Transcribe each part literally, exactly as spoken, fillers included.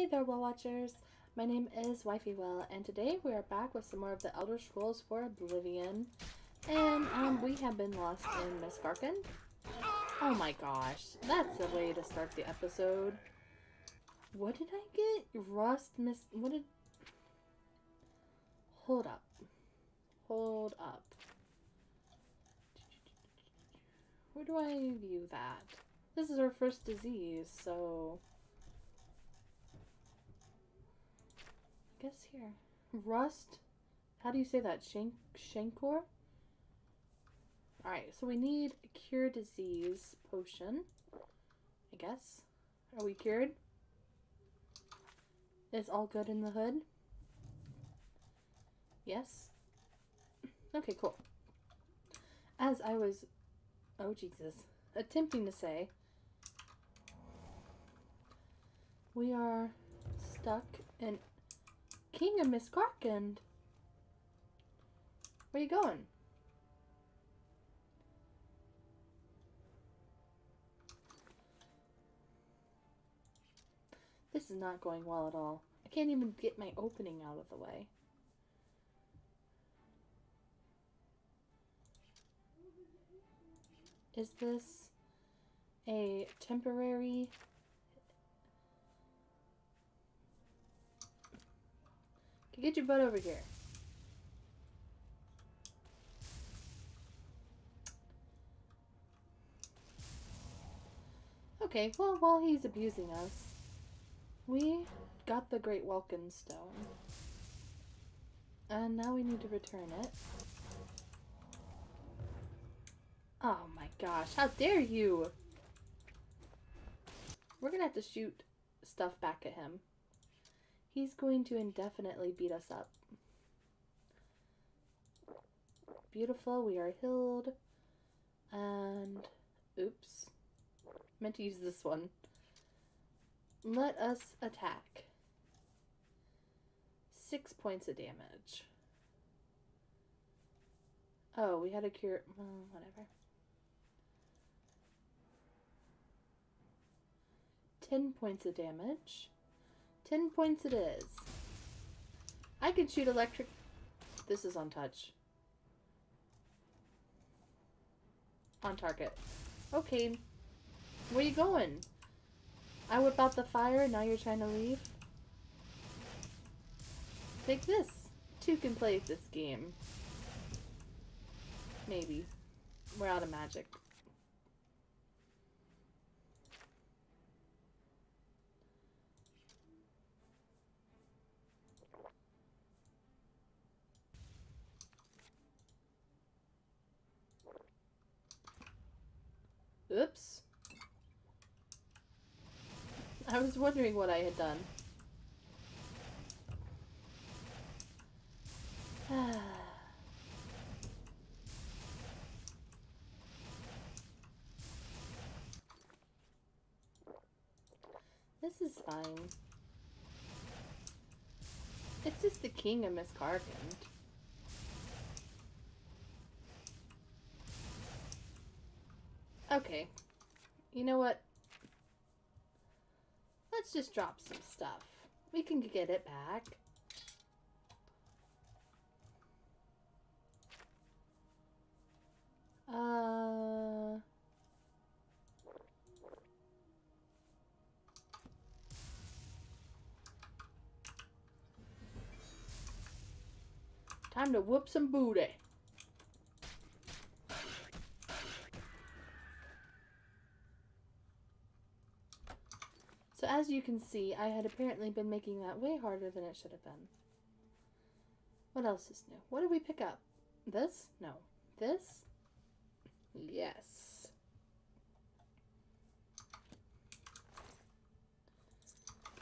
Hey there, Well Watchers! My name is Wifey Whale, and today we are back with some more of The Elder Scrolls four: Oblivion. And um, we have been lost in Miscarcand. Oh my gosh, that's the way to start the episode. What did I get? Rust Mis. What did. Hold up. Hold up. Where do I view that? This is our first disease, so. Guess here. Rust? How do you say that? Shank Shankor? Alright, so we need a cure disease potion, I guess. Are we cured? Is all good in the hood? Yes? Okay, cool. As I was, oh Jesus, attempting to say, we are stuck in King of Miscarcand. Where you going? This is not going well at all. I can't even get my opening out of the way. Is this a temporary... Get your butt over here. Okay, well, while he's abusing us, we got the Great Welkynd Stone. And now we need to return it. Oh my gosh, how dare you! We're gonna have to shoot stuff back at him. He's going to indefinitely beat us up. Beautiful, we are healed. And, oops. Meant to use this one. Let us attack. Six points of damage. Oh, we had a cure, well, whatever. Ten points of damage. Ten points it is. I could shoot electric. This is on touch. On target. Okay. Where you going? I whip out the fire, now you're trying to leave? Take this. Two can play this game. Maybe. We're out of magic. Oops. I was wondering what I had done. This is fine. It's just the King of Miscarcand. Okay, you know what? Let's just drop some stuff. We can get it back. Uh... Time to whoop some booty. So as you can see, I had apparently been making that way harder than it should have been. What else is new? What did we pick up? This? No. This? Yes.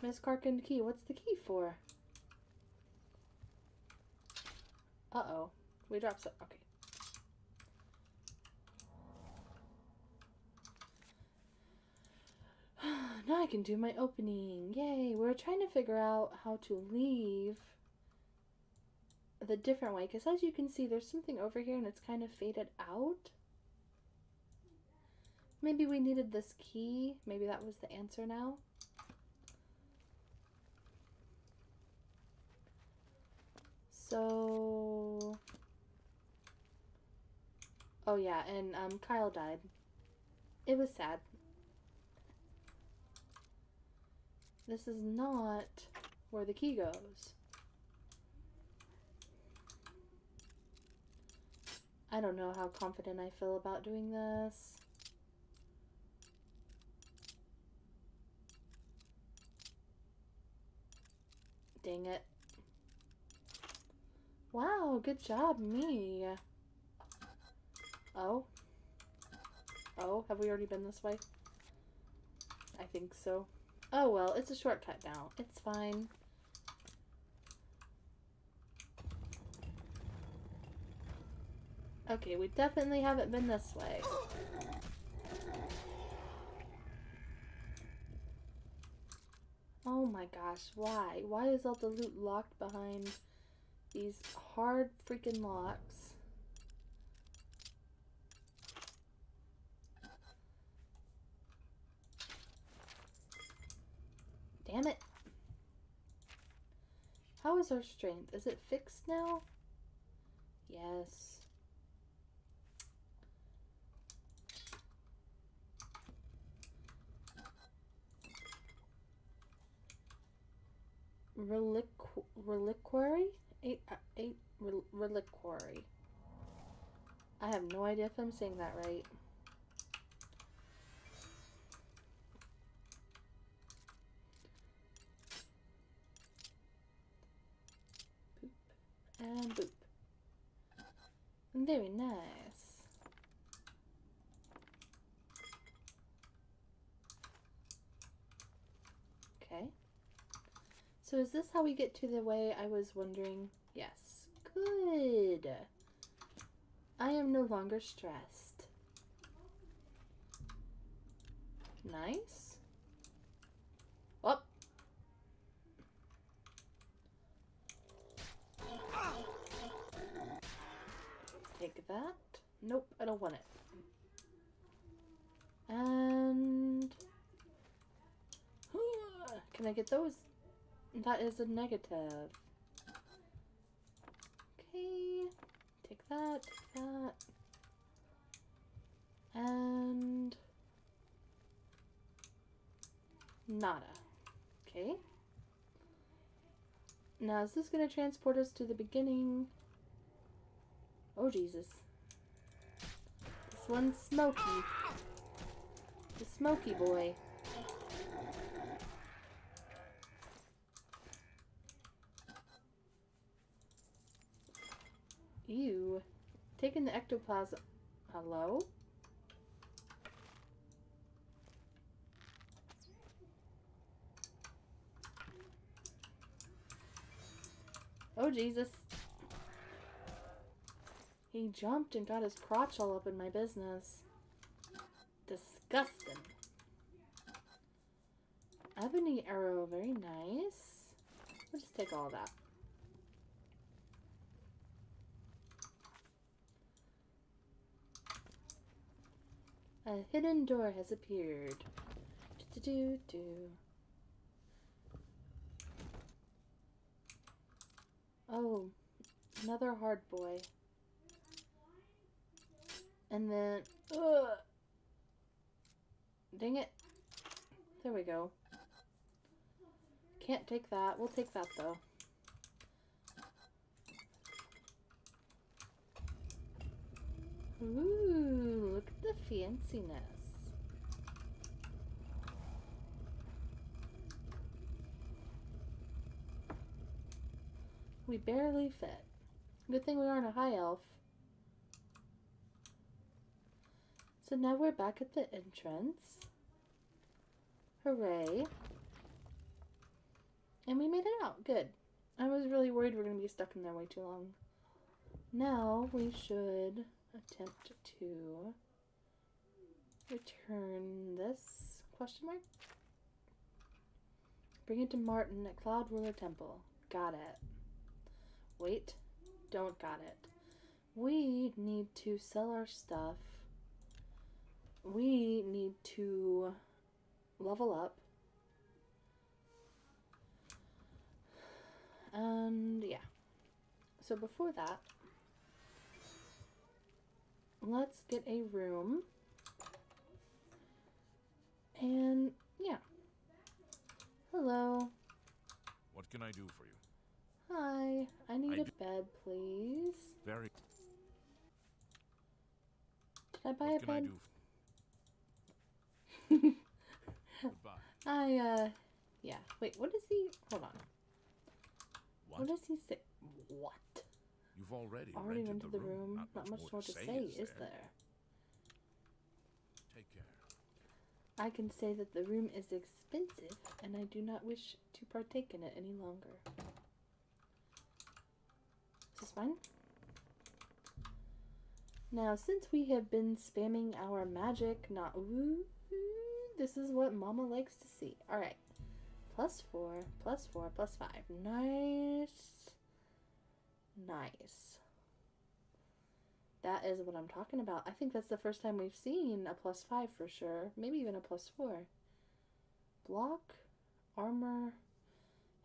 Miscarcand key. What's the key for? Uh-oh. We dropped some. Okay. Now I can do my opening. Yay. We're trying to figure out how to leave the different way, because as you can see, there's something over here and it's kind of faded out. Maybe we needed this key. Maybe that was the answer now. Oh yeah, and um, Kyle died. It was sad. This is not where the key goes. I don't know how confident I feel about doing this. Dang it. Wow, good job, me. Oh. Oh, have we already been this way? I think so. Oh well, it's a shortcut now. It's fine. Okay, we definitely haven't been this way. Oh my gosh, why? Why is all the loot locked behind these hard freaking locks? Damn it. How is our strength? Is it fixed now? Yes. Reliqu reliquary? Eight, uh, eight rel reliquary. I have no idea if I'm saying that right. Boop. And boop. Very nice. So is this how we get to the way I was wondering? Yes. Good. I am no longer stressed. Nice. Oh. Take that. Nope, I don't want it. And... Can I get those? That is a negative. Okay, take that, take that, and nada. Okay. Now is this going to transport us to the beginning? Oh Jesus! This one's smoky. The smoky boy. Ew. Taking the ectoplasm. Hello? Oh, Jesus. He jumped and got his crotch all up in my business. Disgusting. Ebony arrow. Very nice. We'll just take all that. A hidden door has appeared. Do, do, do, do. Oh, another hard boy. And then, ugh. Dang it. There we go. Can't take that. We'll take that though. Ooh, look at the fanciness. We barely fit. Good thing we aren't a high elf. So now we're back at the entrance. Hooray. And we made it out. Good. I was really worried we were going to be stuck in there way too long. Now we should... attempt to return this question mark. Bring it to Martin at Cloud Ruler Temple. Got it. Wait, don't got it. We need to sell our stuff. We need to level up. And yeah. So before that, let's get a room. And yeah. Hello. What can I do for you? Hi. I need I a bed, please. Very. Did I buy what a can bed? I do for you? Goodbye. I uh yeah. Wait, what is he? Hold on. What? What does he say? What? You've already, already rented rented the, the room. room. Not, Not much, much more to say, to say is, there? is there? Take care. I can say that the room is expensive, and I do not wish to partake in it any longer. Is this fine? Now, since we have been spamming our magic, not woo, this is what Mama likes to see. Alright. Plus four, plus four, plus five. Nice. Nice. That is what I'm talking about. I think that's the first time we've seen a plus five for sure. Maybe even a plus four. Block, armor,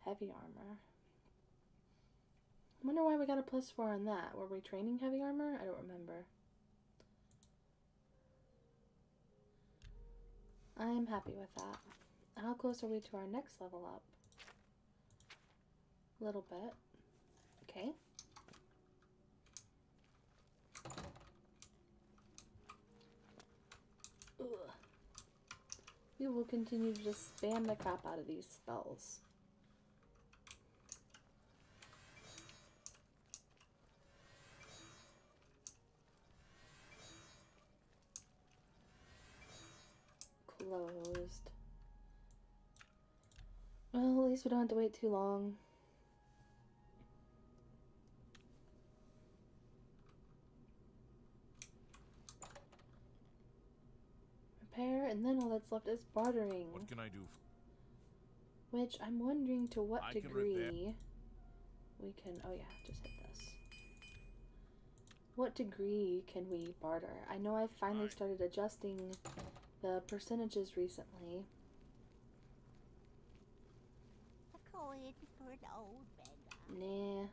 heavy armor. I wonder why we got a plus four on that. Were we training heavy armor? I don't remember. I am happy with that. How close are we to our next level up? A little bit. Okay. Ugh. We will continue to just spam the crap out of these spells. Closed. Well, at least we don't have to wait too long. Repair, and then all that's left is bartering. What can I do? Which I'm wondering to what I degree can we can. Oh yeah, just hit this. What degree can we barter? I know I finally right. started adjusting the percentages recently. For an old bed. Nah.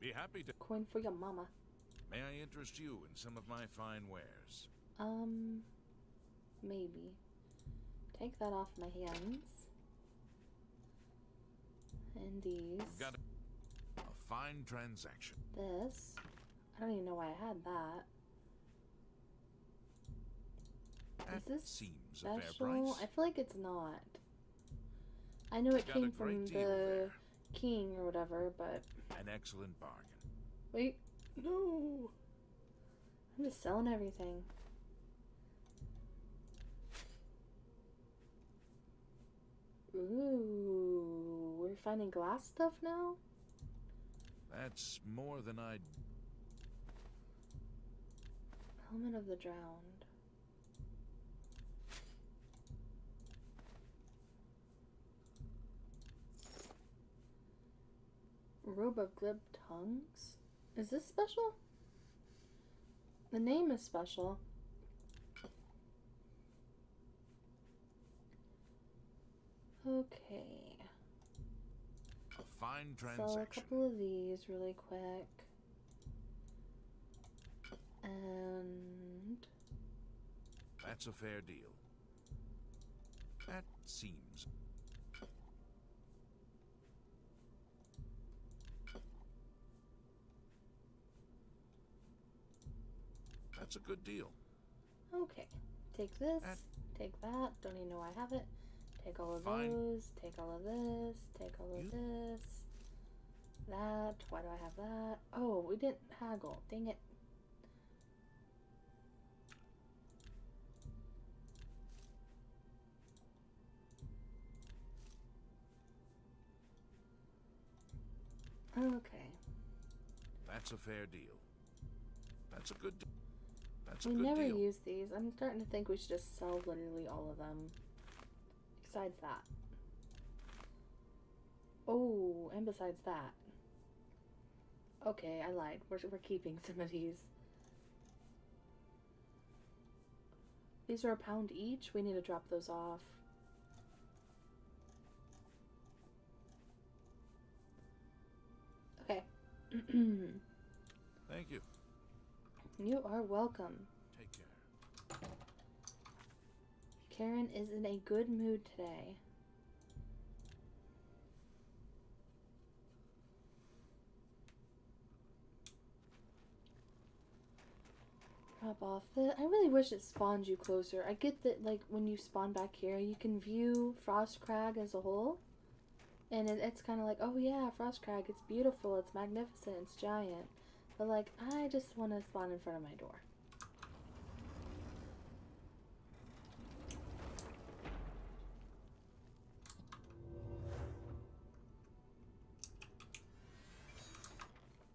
Be happy to coin for your mama. May I interest you in some of my fine wares? Um, maybe. Take that off my hands. And these. Got a, a fine transaction. This. I don't even know why I had that. Is this seems special? A fair price. I feel like it's not. I know it came from the king or whatever, but an excellent bargain. Wait, no. I'm just selling everything. Ooh, we're finding glass stuff now? That's more than I'd. Helmet of the Drowned. Robe of Glib Tongues? Is this special? The name is special. Okay. A fine transaction. Sell a couple of these really quick. And that's a fair deal. That seems. That's a good deal. Okay. Take this. That. Take that. Don't even know I have it. Take all of Fine. those. Take all of this. Take all of you. this. That. Why do I have that? Oh, we didn't haggle. Dang it. Okay. That's a fair deal. That's a good deal. That's we never deal. use these. I'm starting to think we should just sell literally all of them. Besides that. Oh, and besides that. Okay, I lied. We're, we're keeping some of these. These are a pound each. We need to drop those off. Thank you. You are welcome. Take care. Karen is in a good mood today. Drop off the... I really wish it spawned you closer. I get that, like, when you spawn back here, you can view Frostcrag as a whole. And it, it's kind of like, oh yeah, Frostcrag, it's beautiful, it's magnificent, it's giant. But, like, I just want to spawn in front of my door.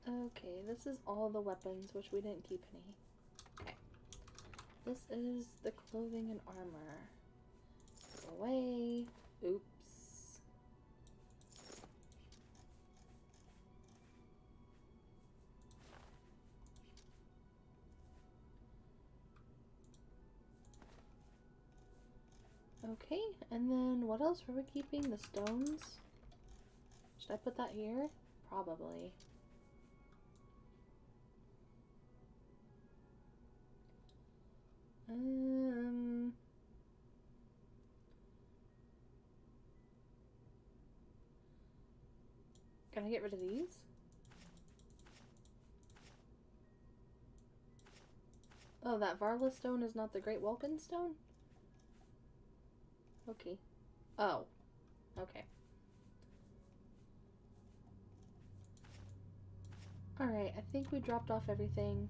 Okay, this is all the weapons, which we didn't keep any. Okay. This is the clothing and armor. Go away. Oops. Okay, and then what else were we keeping? The stones? Should I put that here? Probably. Um. Can I get rid of these? Oh, that Varla stone is not the Great Welkynd Stone? Okay. Oh. Okay. Alright, I think we dropped off everything.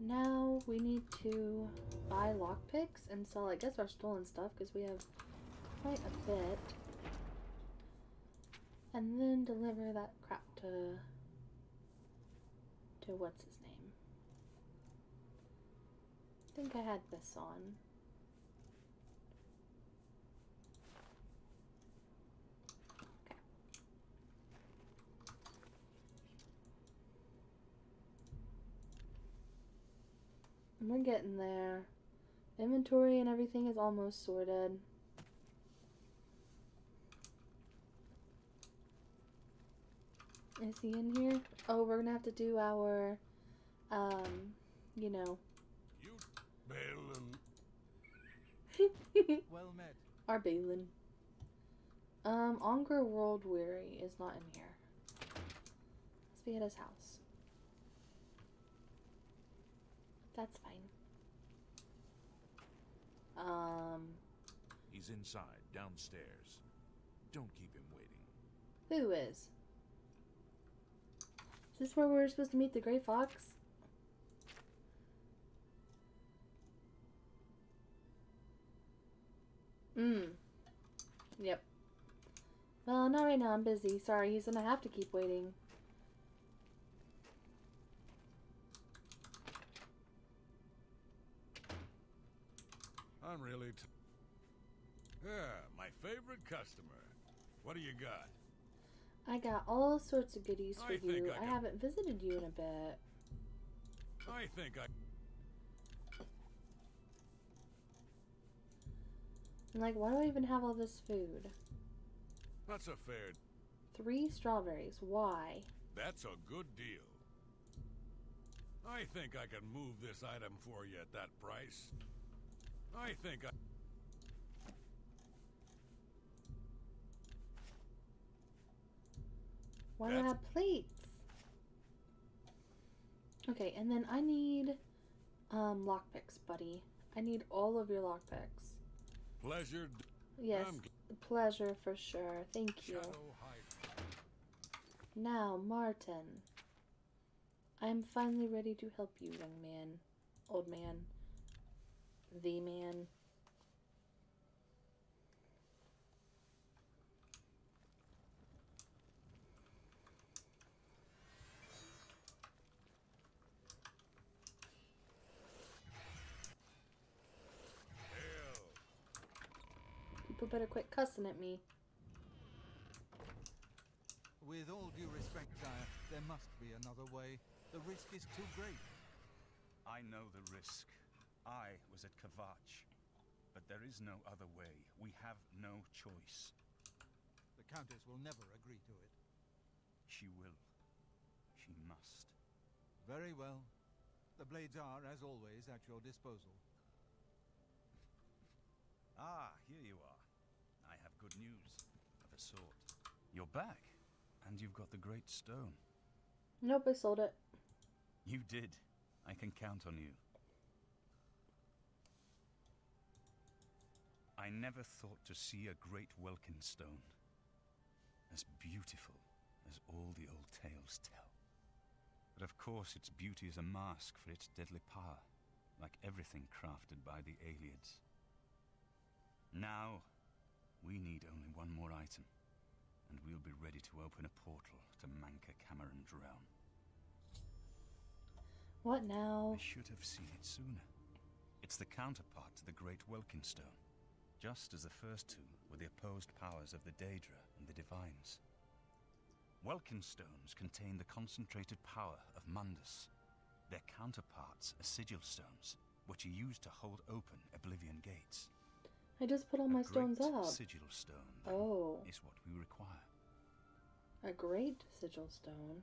Now we need to buy lockpicks and sell, I guess, our stolen stuff, because we have quite a bit. And then deliver that crap to... to what's his name? I think I had this on. We're getting there. Inventory and everything is almost sorted. Is he in here? Oh, we're gonna have to do our, um, you know. You Balin. Well met. Our Balin. Um, Ongar World Weary is not in here. Let's be at his house. That's fine. Um. He's inside, downstairs. Don't keep him waiting. Who is? Is this where we're supposed to meet the Grey Fox? Mm. Yep. Well, not right now. I'm busy. Sorry, he's gonna have to keep waiting. I'm really t yeah, my favorite customer. What do you got? I got all sorts of goodies for I you. I, I haven't visited you in a bit. I think I... I'm like, why do I even have all this food? That's a fair... Three strawberries. Why? That's a good deal. I think I can move this item for you at that price. I think I... Why do I have plates? Okay, and then I need um, lockpicks, buddy. I need all of your lockpicks. Pleasure. Yes, pleasure for sure. Thank you. Now, Martin. I'm finally ready to help you, young man. Old man. The man. People better quit cussing at me. With all due respect, Sire, there must be another way. The risk is too great. I know the risk. I was at Kvatch, but there is no other way. We have no choice. The Countess will never agree to it. She will. she must. Very well. The blades are, as always, at your disposal. Ah, here you are. I have good news, of a sort. You're back, and you've got the great stone. Nope, I sold it. You did. I can count on you. I never thought to see a great Welkynd Stone. As beautiful as all the old tales tell. But of course its beauty is a mask for its deadly power, like everything crafted by the Ayleids. Now, we need only one more item, and we'll be ready to open a portal to Manca Cameron's realm. What now? I should have seen it sooner. It's the counterpart to the Great Welkynd Stone, just as the first two were the opposed powers of the Daedra and the Divines. Welkynd Stones contain the concentrated power of Mundus. Their counterparts are sigil stones, which are used to hold open Oblivion gates. I just put all my stones up. A great sigil stone, then, oh. is what we require. A great sigil stone?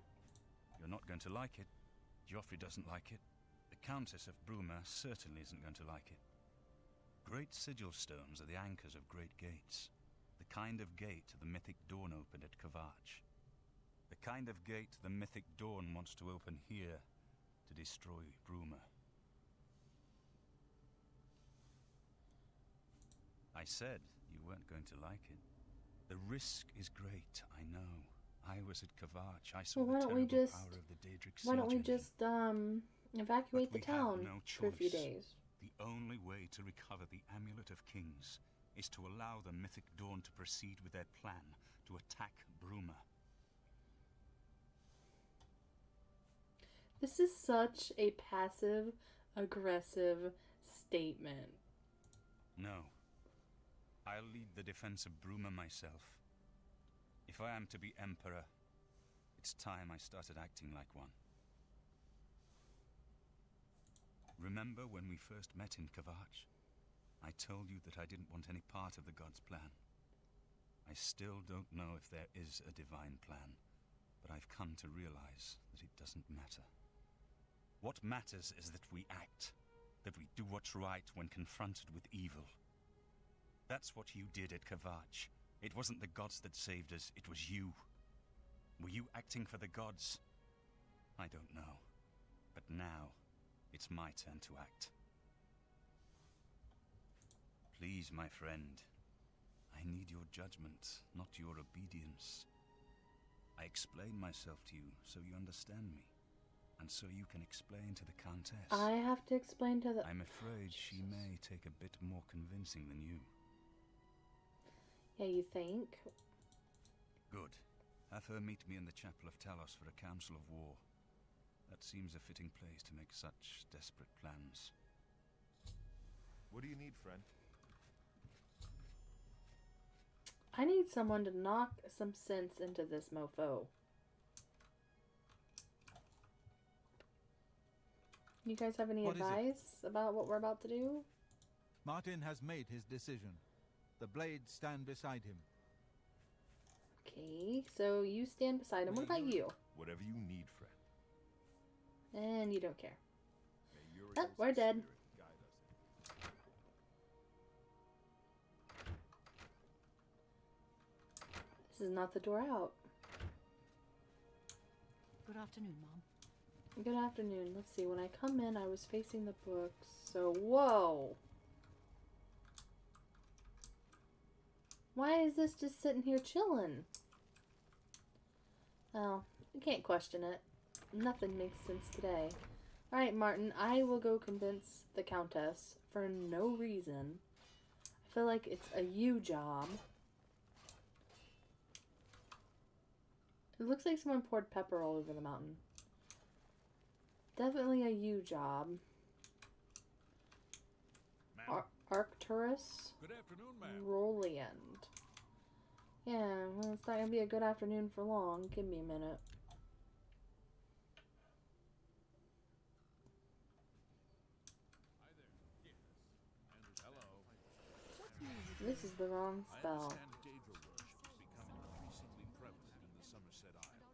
You're not going to like it. Joffrey doesn't like it. The Countess of Bruma certainly isn't going to like it. Great sigil stones are the anchors of great gates. The kind of gate the Mythic Dawn opened at Kvatch. The kind of gate the Mythic Dawn wants to open here to destroy Bruma. I said you weren't going to like it. The risk is great, I know. I was at Kvatch. I saw well, why the terrible just, power of the Daedric Sea Why don't we engine. just um, evacuate but the town no for a few days? The only way to recover the Amulet of Kings is to allow the Mythic Dawn to proceed with their plan to attack Bruma. This is such a passive-aggressive statement. No. I'll lead the defense of Bruma myself. If I am to be Emperor, it's time I started acting like one. Remember when we first met in Kvatch? I told you that I didn't want any part of the gods' plan. I still don't know if there is a divine plan, but I've come to realize that it doesn't matter. What matters is that we act, that we do what's right when confronted with evil. That's what you did at Kvatch. It wasn't the gods that saved us, it was you. Were you acting for the gods? I don't know. But now, it's my turn to act. Please, my friend. I need your judgment, not your obedience. I explain myself to you so you understand me. And so you can explain to the Countess. I have to explain to the... I'm afraid she may take a bit more convincing than you. Yeah, you think? Good. Have her meet me in the chapel of Talos for a council of war. That seems a fitting place to make such desperate plans. What do you need, friend? I need someone to knock some sense into this mofo. You guys have any advice about what we're about to do? Martin has made his decision. The blades stand beside him. Okay, so you stand beside him. What about you? Whatever you need, friend. And you don't care. Oh, we're dead. This is not the door out. Good afternoon, Mom. Good afternoon. Let's see. When I come in, I was facing the books. So, whoa! Why is this just sitting here chilling? Oh, you can't question it. Nothing makes sense today. Alright, Martin, I will go convince the Countess for no reason. I feel like it's a you job. It looks like someone poured pepper all over the mountain. Definitely a you job. Ar Arcturus. Good afternoon, ma'am. Roland. Yeah, well, it's not going to be a good afternoon for long. Give me a minute. This is the wrong spell. I understand Daedra worship has become increasingly prevalent in the Somerset Isle.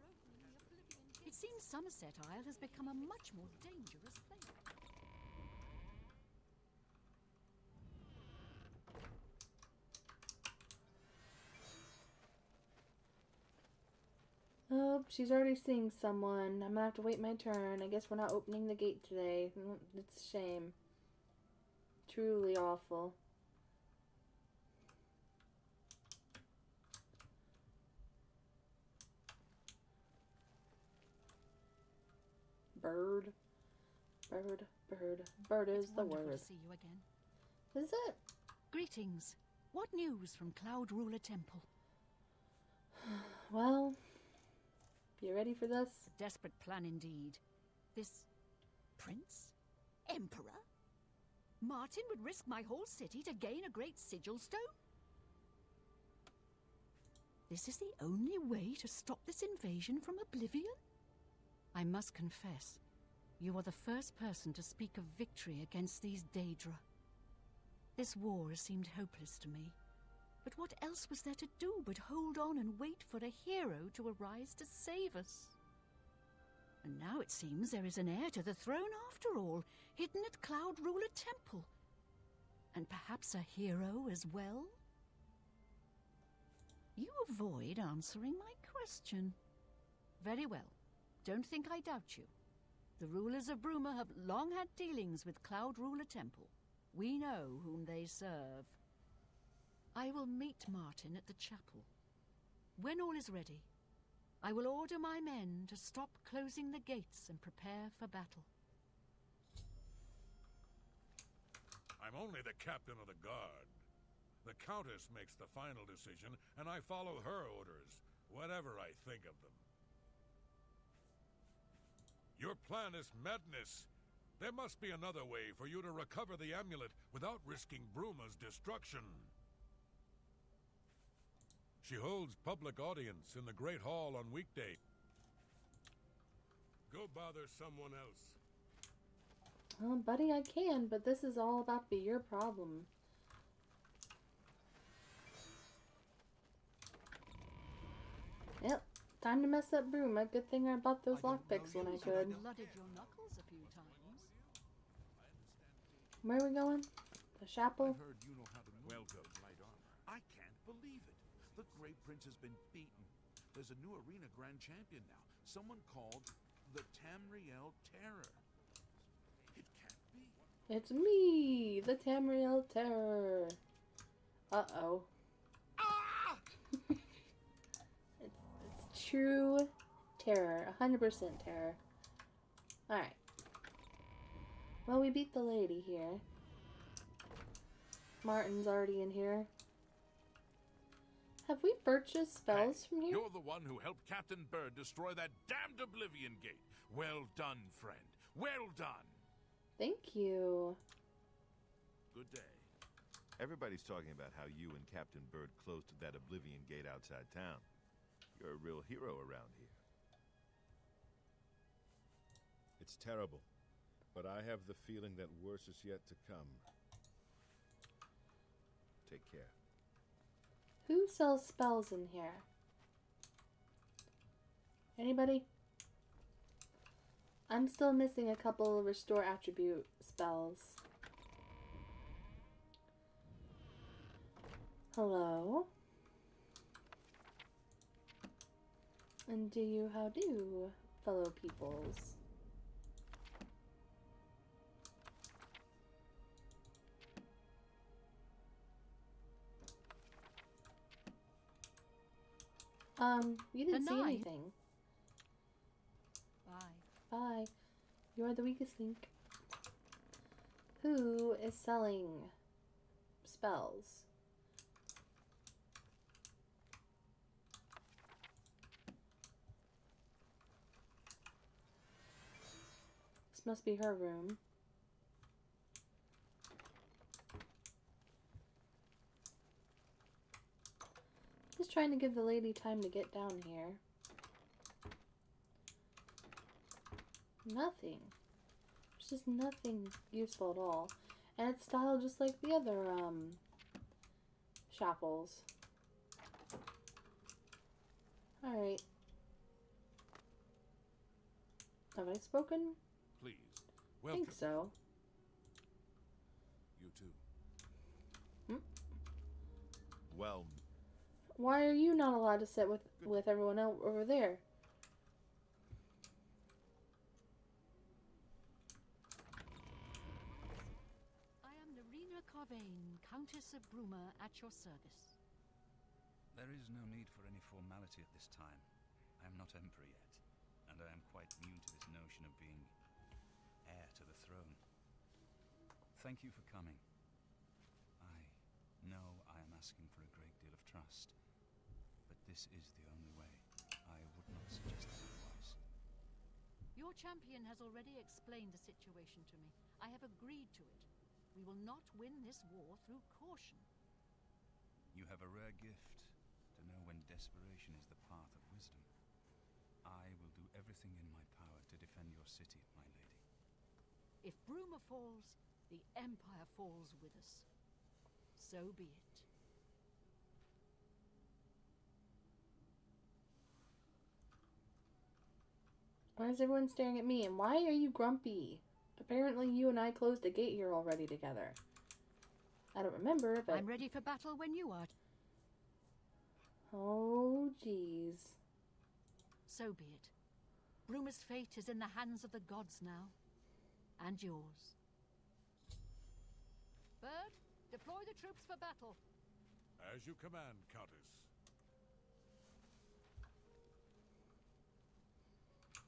It seems Somerset Isle has become a much more dangerous place. Oh, she's already seeing someone. I'm gonna have to wait my turn. I guess we're not opening the gate today. It's a shame. Truly awful. Bird, bird, bird, bird is the word. It's wonderful to see you again. Is it? Greetings. What news from Cloud Ruler Temple? Well, you ready for this? A desperate plan indeed. This prince, emperor, Martin would risk my whole city to gain a great sigil stone. This is the only way to stop this invasion from oblivion. I must confess, you are the first person to speak of victory against these Daedra. This war has seemed hopeless to me, but what else was there to do but hold on and wait for a hero to arise to save us? And now it seems there is an heir to the throne after all, hidden at Cloud Ruler Temple. And perhaps a hero as well? You avoid answering my question. Very well. Don't think I doubt you. The rulers of Bruma have long had dealings with Cloud Ruler Temple. We know whom they serve. I will meet Martin at the chapel. When all is ready, I will order my men to stop closing the gates and prepare for battle. I'm only the captain of the guard. The Countess makes the final decision, and I follow her orders, whatever I think of them. Your plan is madness. There must be another way for you to recover the amulet without risking Bruma's destruction. She holds public audience in the Great Hall on weekday. Go bother someone else. Well, buddy, I can, but this is all about be your problem. Yep. Time to mess up Bruma. Good thing I bought those lockpicks when I could. Where are we going? The chapel? Welcome. I can't believe it. The Great Prince has been beaten. There's a new arena grand champion now. Someone called the Tamriel Terror. It can't be. It's me, the Tamriel Terror. Uh-oh. Ah! True terror. one hundred percent terror. Alright. Well, we beat the lady here. Martin's already in here. Have we purchased spells hey, from here? You're the one who helped Captain Bird destroy that damned Oblivion Gate. Well done, friend. Well done. Thank you. Good day. Everybody's talking about how you and Captain Bird closed that Oblivion Gate outside town. You're a real hero around here. It's terrible, but I have the feeling that worse is yet to come. Take care. Who sells spells in here? Anybody? I'm still missing a couple of restore attribute spells. Hello? And do you how do, fellow peoples? Um, you didn't see anything. Bye. Bye. You are the weakest link. Who is selling spells? Must be her room. Just trying to give the lady time to get down here. Nothing. There's just nothing useful at all. And it's styled just like the other um chapels. Alright. Have I spoken? Please. I think so. You too. Hmm? Well. Why are you not allowed to sit with with everyone else over there? I am Narina Carvayne, Countess of Bruma, at your service. There is no need for any formality at this time. I am not emperor yet, and I am quite new to this notion of being heir to the throne. Thank you for coming. I know I am asking for a great deal of trust, but this is the only way. I would not suggest otherwise. Your champion has already explained the situation to me. I have agreed to it. We will not win this war through caution. You have a rare gift to know when desperation is the path of wisdom. I will do everything in my power to defend your city, my lady. If Bruma falls, the Empire falls with us. So be it. Why is everyone staring at me? And why are you grumpy? Apparently you and I closed a gate here already together. I don't remember, but... I'm ready for battle when you are. Oh, jeez. So be it. Bruma's fate is in the hands of the gods now. And yours. Bird, deploy the troops for battle. As you command, Countess.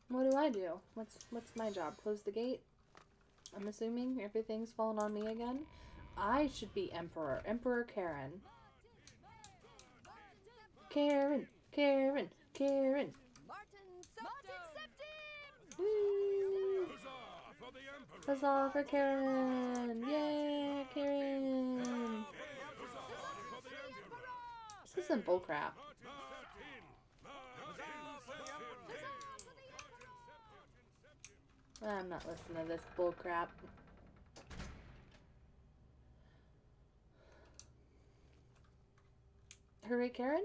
What do I do? What's, what's my job? Close the gate? I'm assuming everything's fallen on me again. I should be Emperor. Emperor Karen. Karen, Karen, Karen. Martin Septim! Woo! Huzzah for the Emperor! Huzzah for Karen! Yeah, Karen! This isn't bullcrap. I'm not listening to this bullcrap. Hurry, Karen?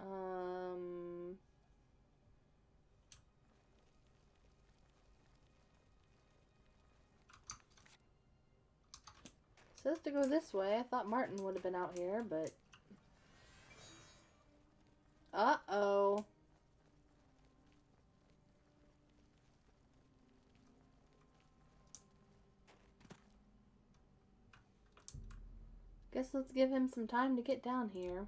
Um... It says to go this way. I thought Martin would have been out here, but... Uh-oh. Guess let's give him some time to get down here.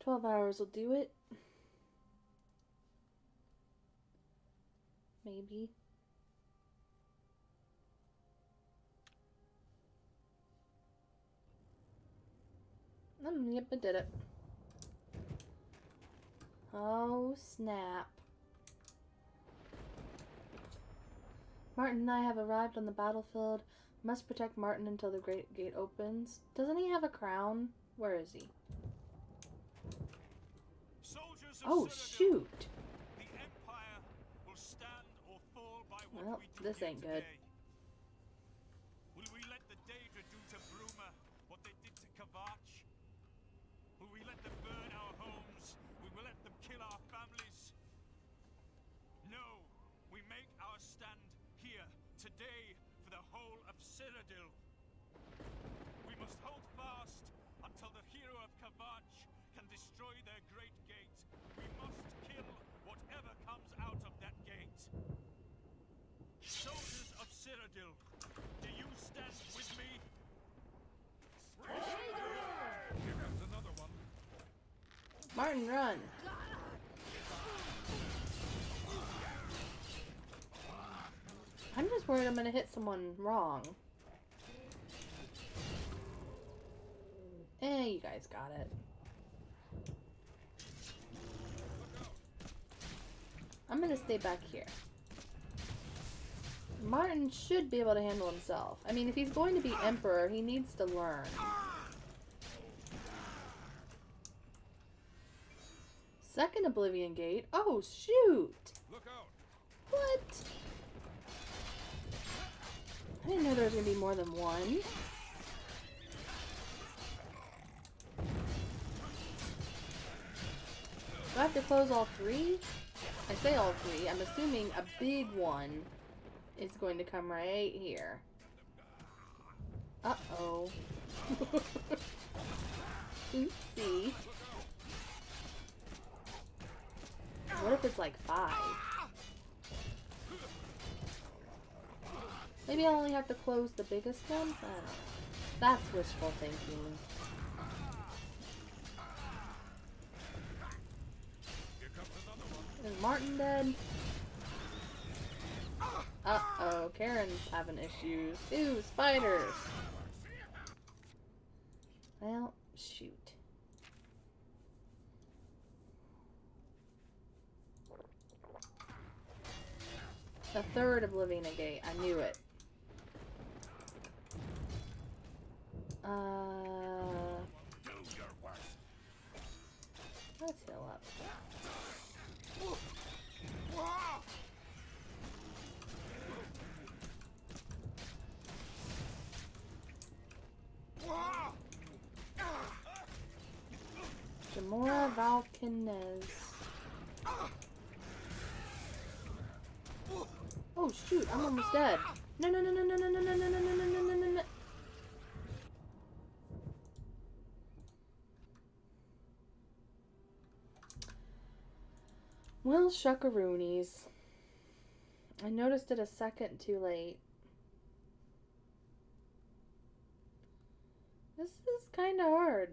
Twelve hours will do it. Maybe. Mm, yep, I did it. Oh, snap. Martin and I have arrived on the battlefield. Must protect Martin until the great gate opens. Doesn't he have a crown? Where is he? Soldiers of oh, Cyrodiil. Shoot! The Empire will stand or fall by what well, we do this ain't today. Good. Will we let the Daedra do to Bruma what they did to Kvatch? Will we let them burn our homes? We will let them kill our families? No, we make our stand here today for the whole of Cyrodiil. We must hold fast until the hero of Kvatch can destroy their great gate. We must kill whatever comes out of that gate. Soldiers of Cyrodiil, do you stand with me? Martin, run! I'm just worried I'm gonna hit someone wrong. Eh, you guys got it. I'm gonna stay back here. Martin should be able to handle himself. I mean, if he's going to be emperor, he needs to learn. Second Oblivion Gate? Oh, shoot! Look out. What? What? I didn't know there was going to be more than one. Do I have to close all three? I say all three. I'm assuming a big one is going to come right here. Uh-oh. Oopsie. What if it's like five? Maybe I only have to close the biggest one? I don't know. That's wishful thinking. Is Martin dead? Uh-oh, Karen's having issues. Ew, spiders! Well, shoot. The third Oblivion Gate. I knew it. Uh, let's heal up. Jamora Valkinez. Oh shoot, I'm almost dead. No no no no no no no no no no no no no no no. Well, shuckaroonies. I noticed it a second too late. This is kinda hard.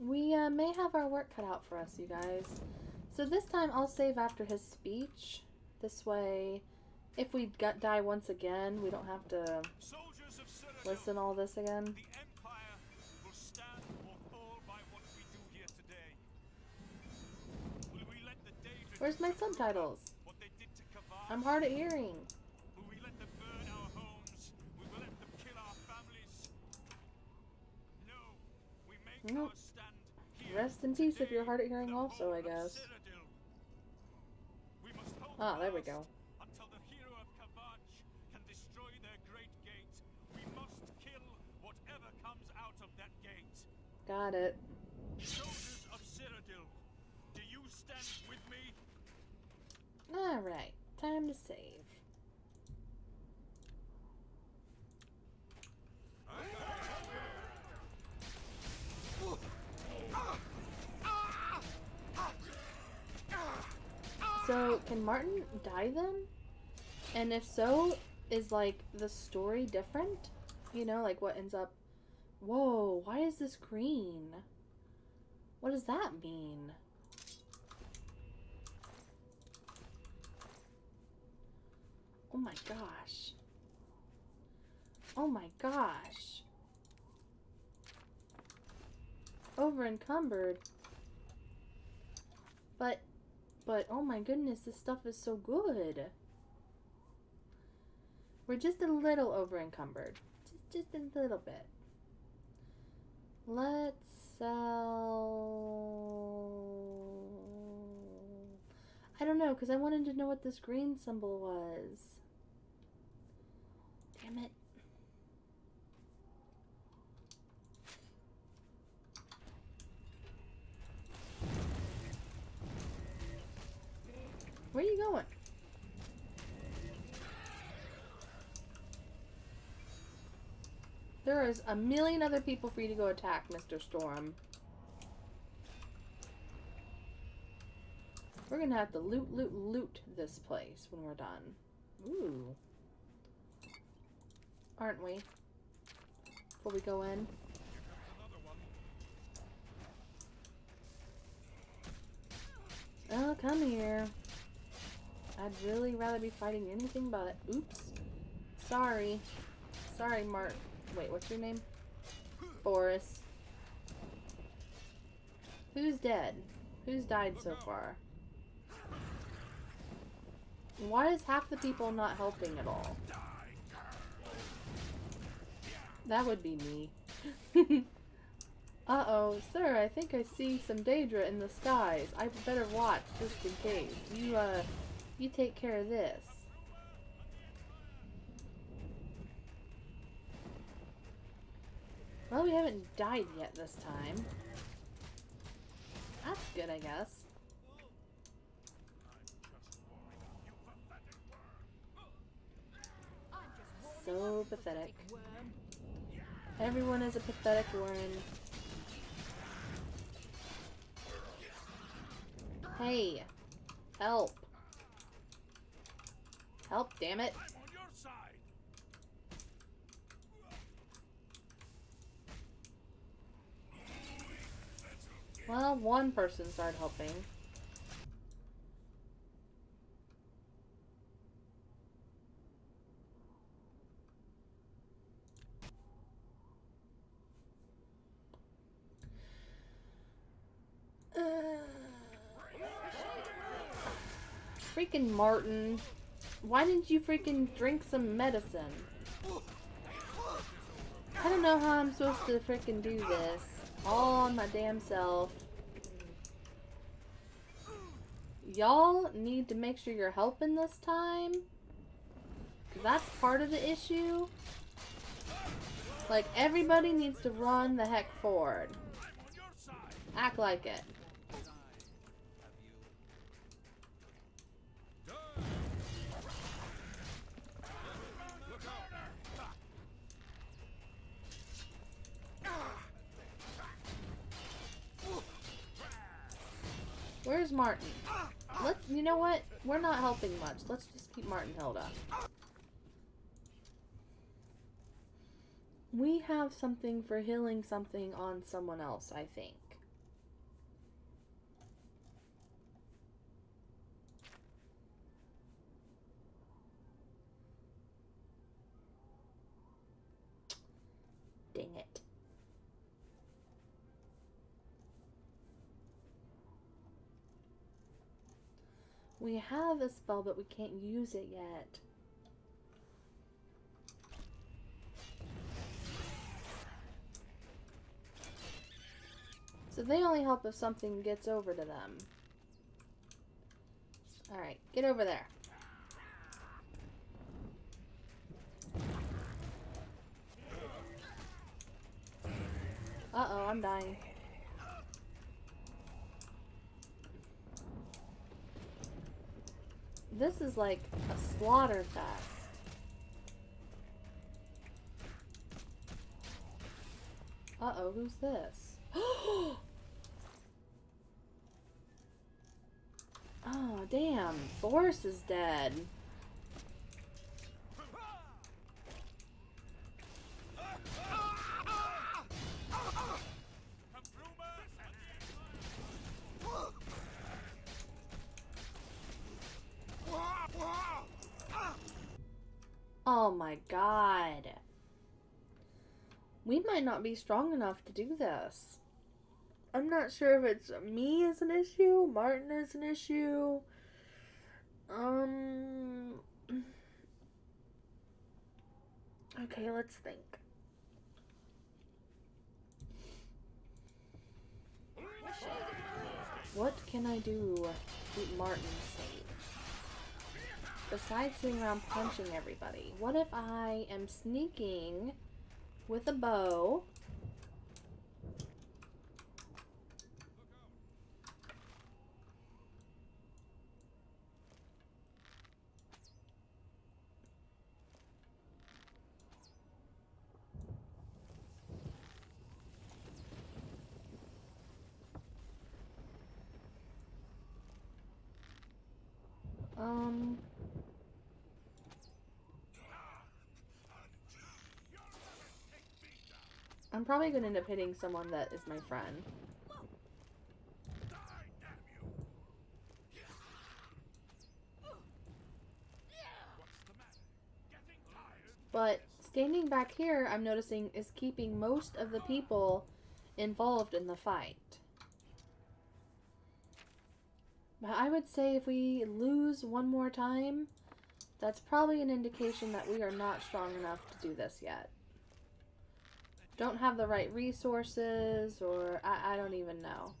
We uh, may have our work cut out for us, you guys. So this time I'll save after his speech. This way, if we gut die once again, we don't have to Cyrodiil, listen all this again. The Empire will stand or fall by what we do here today. Will we let the day Where's my subtitles? What they did to Kvatch? I'm hard at hearing. Will we let them burn our homes? Will we let them kill our families? No, we make nope. our Rest in peace if you're hard at hearing also, I guess. Ah, there we go. Until the hero of Kvatch can destroy their great gate, we must kill whatever comes out of that gate. Got it. Soldiers of Cyrodiil, do you stand with me? Alright, time to save. So, can Martin die then? And if so, is, like, the story different? You know, like, what ends up... Whoa, why is this green? What does that mean? Oh my gosh. Oh my gosh. Over encumbered. But... But, oh my goodness, this stuff is so good. We're just a little over-encumbered. Just, just a little bit. Let's sell... I don't know, because I wanted to know what this green symbol was. Damn it. Where are you going? There is a million other people for you to go attack, Mister Storm. We're gonna have to loot, loot, loot this place when we're done. Ooh. Aren't we? Before we go in. Oh, come here. I'd really rather be fighting anything but... Oops. Sorry. Sorry, Mark. Wait, what's your name? Boris. Who's dead? Who's died so far? Why is half the people not helping at all? That would be me. Uh-oh, sir, I think I see some Daedra in the skies. I better watch just in case. You, uh, you take care of this. Well, we haven't died yet this time. That's good, I guess. So pathetic. Everyone is a pathetic worm. Hey, help! Help, damn it! Well, one person started helping. Freaking Martin, why didn't you freaking drink some medicine? I don't know how I'm supposed to freaking do this. All on my damn self. Y'all need to make sure you're helping this time. Because that's part of the issue. Like, everybody needs to run the heck forward. Act like it. Where's Martin? Let's, you know what? We're not helping much. Let's just keep Martin held up. We have something for healing something on someone else, I think. Dang it. We have a spell, but we can't use it yet. So they only help if something gets over to them. Alright, get over there. Uh-oh, I'm dying. This is like a slaughter fest. Uh-oh, who's this? Oh, damn. Boris is dead. Oh my god. We might not be strong enough to do this. I'm not sure if it's me is an issue, Martin is an issue. Um. Okay, let's think. What can I do to keep Martin safe? Besides sitting around punching everybody, what if I am sneaking with a bow? Um... I'm probably going to end up hitting someone that is my friend. But standing back here, I'm noticing, is keeping most of the people involved in the fight. But I would say if we lose one more time, that's probably an indication that we are not strong enough to do this yet. don't have the right resources, or I, I don't even know.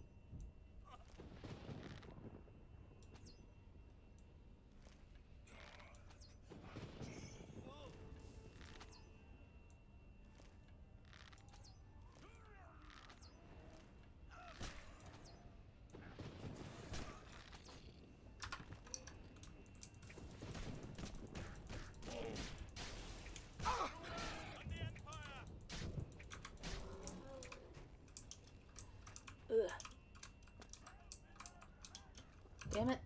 Damn it.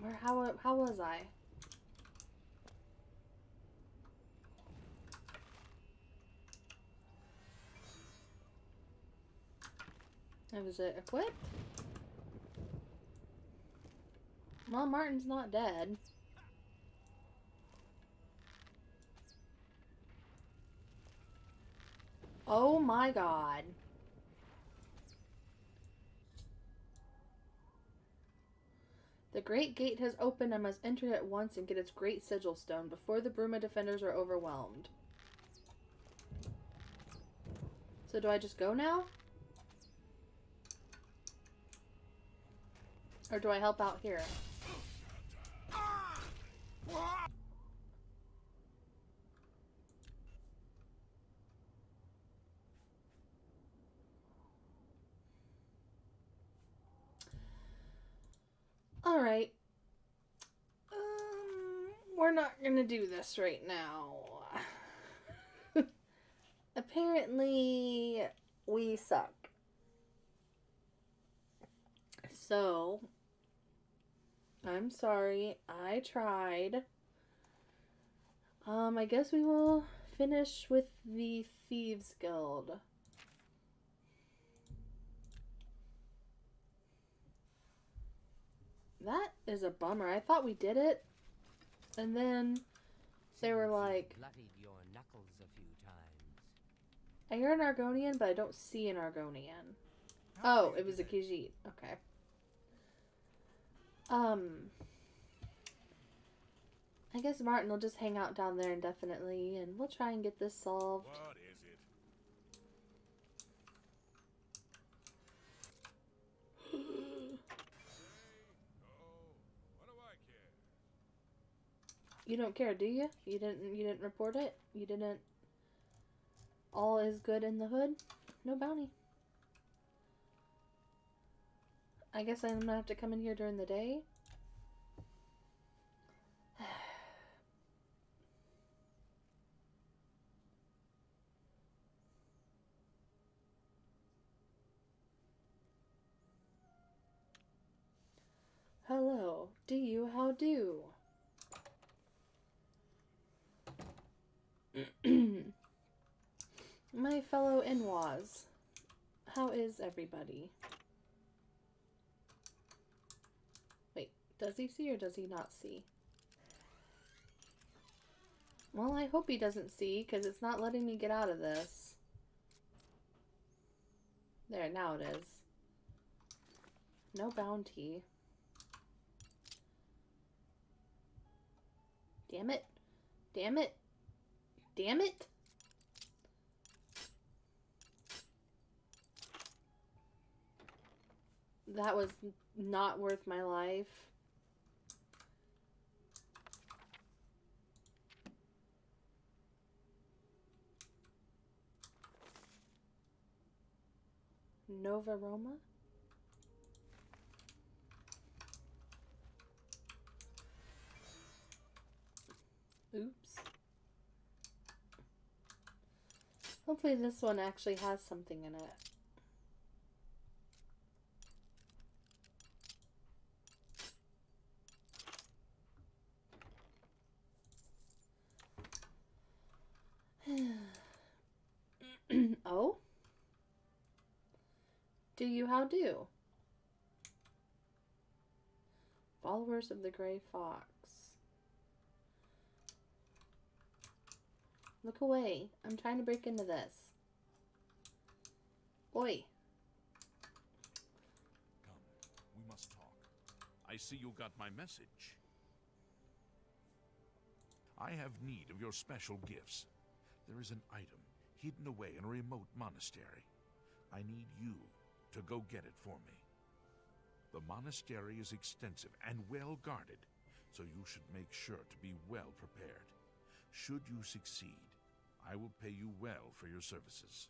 Where, how, how was I? Was it equipped? Well, Martin's not dead. Oh my god. The Great Gate has opened. I must enter it at once and get its Great Sigil Stone before the Bruma defenders are overwhelmed. So do I just go now? Or do I help out here? Alright, um, we're not going to do this right now. Apparently, we suck. So, I'm sorry, I tried. Um, I guess we will finish with the Thieves Guild. That is a bummer. I thought we did it, and then they were like, I hear an Argonian, but I don't see an Argonian. Oh, it was a Khajiit. Okay. Um, I guess Martin will just hang out down there indefinitely, and we'll try and get this solved. What is it? You don't care, do you? You didn't you didn't report it? You didn't. All is good in the hood? No bounty. I guess I'm gonna have to come in here during the day. Hello. Do you how do? My fellow in-laws, how is everybody? Wait, does he see or does he not see? Well, I hope he doesn't see, because it's not letting me get out of this. There, now it is. No bounty. Damn it. Damn it. Damn it! That was not worth my life. Nova Roma? Oops. Hopefully this one actually has something in it. Oh? Do you how do? Followers of the Grey Fox. Look away. I'm trying to break into this. Oi. Come, we must talk. I see you got my message. I have need of your special gifts. There is an item hidden away in a remote monastery. I need you to go get it for me. The monastery is extensive and well guarded, so you should make sure to be well prepared. Should you succeed, I will pay you well for your services.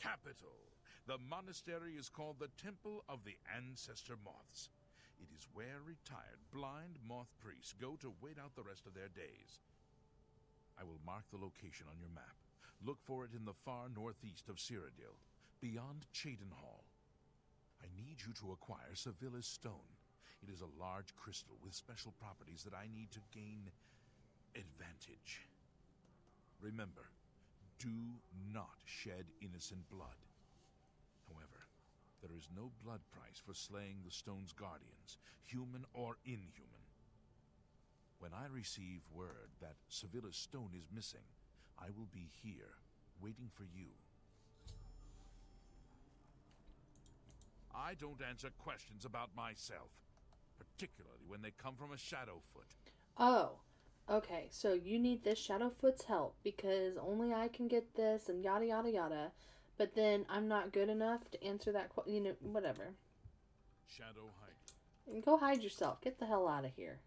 Capital! The monastery is called the Temple of the Ancestor Moths. It is where retired, blind moth priests go to wait out the rest of their days. I will mark the location on your map. Look for it in the far northeast of Cyrodiil, beyond Chaidenhall. I need you to acquire Sevilla's Stone. It is a large crystal with special properties that I need to gain advantage. Remember, do not shed innocent blood. However, there is no blood price for slaying the stone's guardians, human or inhuman. When I receive word that Sevilla's Stone is missing, I will be here, waiting for you. I don't answer questions about myself, particularly when they come from a Shadowfoot. Oh, okay, so you need this Shadowfoot's help, because only I can get this, and yada yada yada, but then I'm not good enough to answer that question, you know, whatever. Shadow hide. And go hide yourself. Get the hell out of here.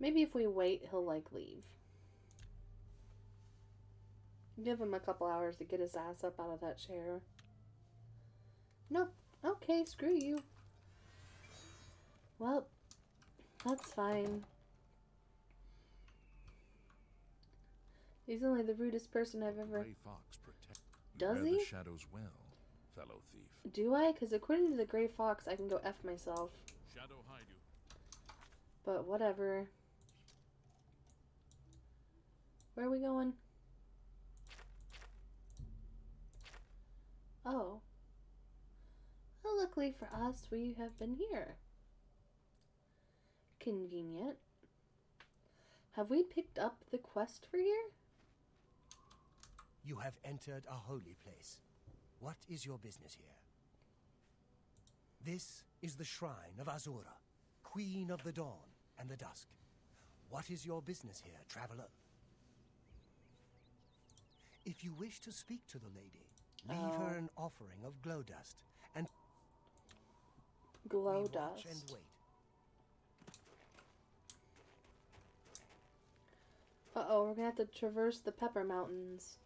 Maybe if we wait, he'll, like, leave. Give him a couple hours to get his ass up out of that chair. Nope. Okay, screw you. Well, that's fine. He's only the rudest person I've ever... Grey Fox protect... Does he? The shadows well, fellow thief. Do I? Because according to the Grey Fox, I can go F myself. Shadow hide you. But whatever. Where are we going? Oh. Well, luckily for us, we have been here. Convenient. Have we picked up the quest for here? You have entered a holy place. What is your business here? This is the shrine of Azura, Queen of the Dawn and the Dusk. What is your business here, traveler? If you wish to speak to the lady, leave oh. her an offering of glow dust and glow dust. And wait. Uh oh, we're gonna have to traverse the Pepper Mountains.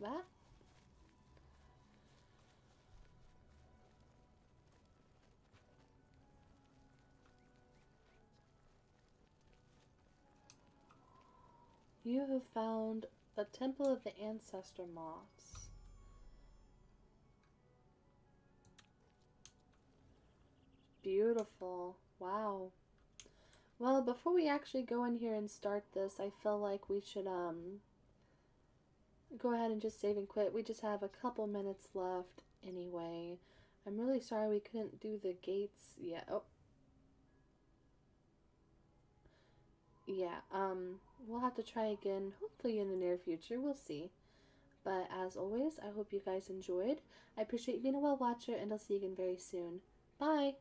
That? You have found the Temple of the Ancestor Moths. Beautiful. Wow. Well, before we actually go in here and start this, I feel like we should, um, go ahead and just save and quit. We just have a couple minutes left anyway. I'm really sorry we couldn't do the gates yet. Oh. Yeah, um... we'll have to try again, hopefully in the near future. We'll see. But as always, I hope you guys enjoyed. I appreciate you being a well watcher, and I'll see you again very soon. Bye!